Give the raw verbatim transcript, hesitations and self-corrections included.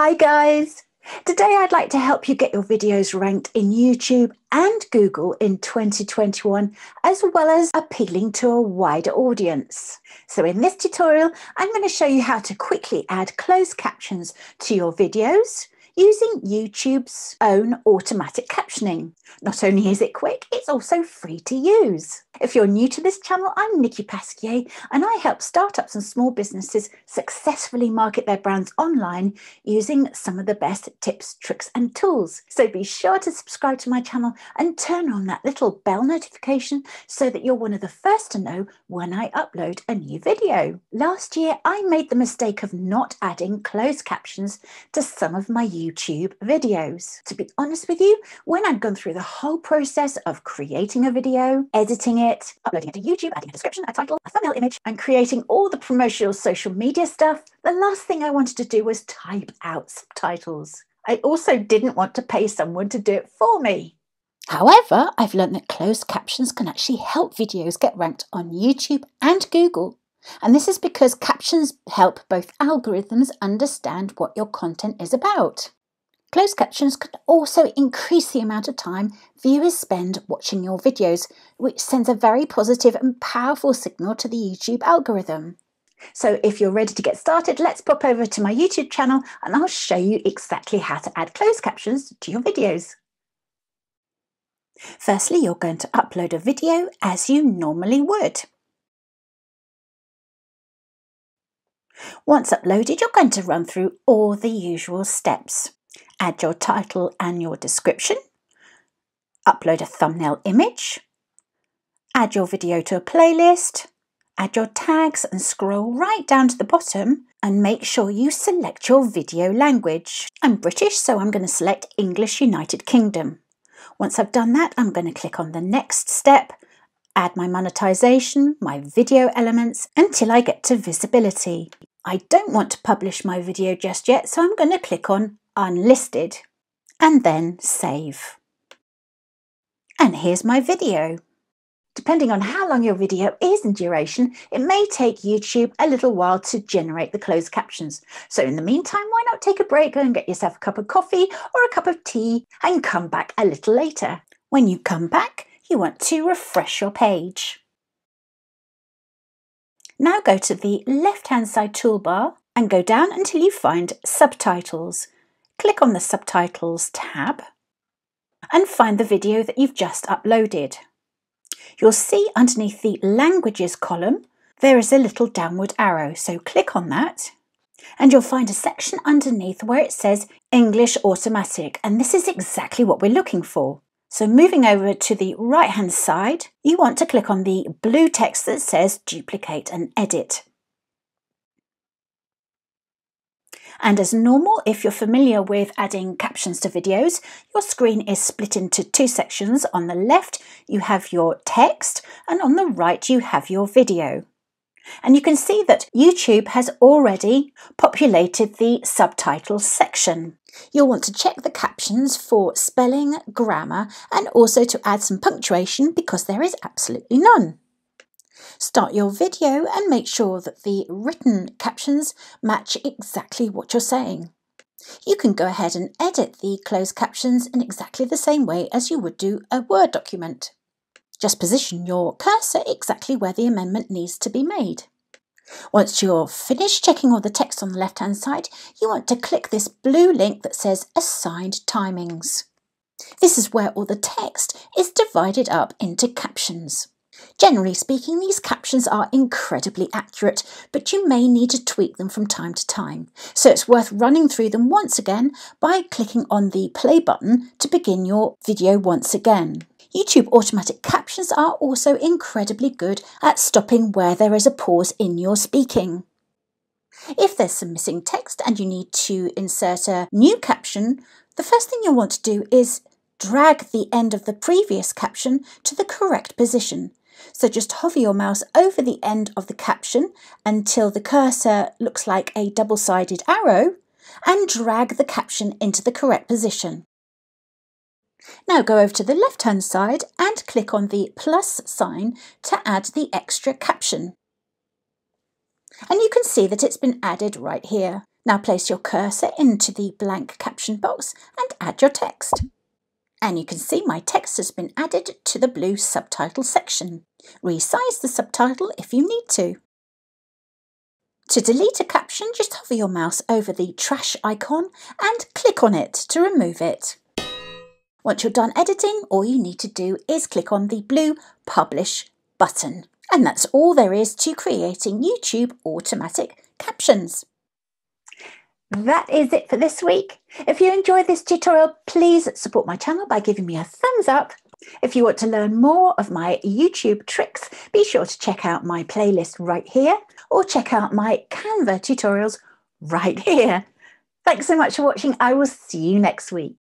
Hi guys, today I'd like to help you get your videos ranked in YouTube and Google in twenty twenty-one, as well as appealing to a wider audience. So in this tutorial, I'm going to show you how to quickly add closed captions to your videos using YouTube's own automatic captioning. Not only is it quick, it's also free to use. If you're new to this channel, I'm Nicky Pasquier, and I help startups and small businesses successfully market their brands online using some of the best tips, tricks and tools. So be sure to subscribe to my channel and turn on that little bell notification so that you're one of the first to know when I upload a new video. Last year, I made the mistake of not adding closed captions to some of my YouTube YouTube videos. To be honest with you, when I'd gone through the whole process of creating a video, editing it, uploading it to YouTube, adding a description, a title, a thumbnail image, and creating all the promotional social media stuff, the last thing I wanted to do was type out subtitles. I also didn't want to pay someone to do it for me. However, I've learned that closed captions can actually help videos get ranked on YouTube and Google. And this is because captions help both algorithms understand what your content is about. Closed captions can also increase the amount of time viewers spend watching your videos, which sends a very positive and powerful signal to the YouTube algorithm. So if you're ready to get started, let's pop over to my YouTube channel and I'll show you exactly how to add closed captions to your videos. Firstly, you're going to upload a video as you normally would. Once uploaded, you're going to run through all the usual steps. Add your title and your description, upload a thumbnail image, add your video to a playlist, add your tags and scroll right down to the bottom and make sure you select your video language. I'm British, so I'm going to select English United Kingdom. Once I've done that, I'm going to click on the next step, add my monetization, my video elements until I get to visibility. I don't want to publish my video just yet, so I'm going to click on Unlisted and then save. And here's my video. Depending on how long your video is in duration, it may take YouTube a little while to generate the closed captions. So in the meantime, why not take a break and get yourself a cup of coffee or a cup of tea and come back a little later. When you come back, you want to refresh your page. Now go to the left-hand side toolbar and go down until you find subtitles. Click on the subtitles tab and find the video that you've just uploaded. You'll see underneath the languages column, there is a little downward arrow. So click on that and you'll find a section underneath where it says English Automatic. And this is exactly what we're looking for. So moving over to the right hand side, you want to click on the blue text that says Duplicate and Edit. And as normal, if you're familiar with adding captions to videos, your screen is split into two sections. On the left, you have your text, and on the right, you have your video. And you can see that YouTube has already populated the subtitles section. You'll want to check the captions for spelling, grammar, and also to add some punctuation because there is absolutely none. Start your video and make sure that the written captions match exactly what you're saying. You can go ahead and edit the closed captions in exactly the same way as you would do a Word document. Just position your cursor exactly where the amendment needs to be made. Once you're finished checking all the text on the left-hand side, you want to click this blue link that says Assigned Timings. This is where all the text is divided up into captions. Generally speaking, these captions are incredibly accurate, but you may need to tweak them from time to time. So it's worth running through them once again by clicking on the play button to begin your video once again. YouTube automatic captions are also incredibly good at stopping where there is a pause in your speaking. If there's some missing text and you need to insert a new caption, the first thing you'll want to do is drag the end of the previous caption to the correct position. So just hover your mouse over the end of the caption until the cursor looks like a double-sided arrow and drag the caption into the correct position. Now go over to the left-hand side and click on the plus sign to add the extra caption. And you can see that it's been added right here. Now place your cursor into the blank caption box and add your text. And you can see my text has been added to the blue subtitle section. Resize the subtitle if you need to. To delete a caption, just hover your mouse over the trash icon and click on it to remove it. Once you're done editing, all you need to do is click on the blue Publish button. And that's all there is to creating YouTube automatic captions. That is it for this week. If you enjoyed this tutorial, please support my channel by giving me a thumbs up. If you want to learn more of my YouTube tricks, be sure to check out my playlist right here, or check out my Canva tutorials right here. Thanks so much for watching. I will see you next week.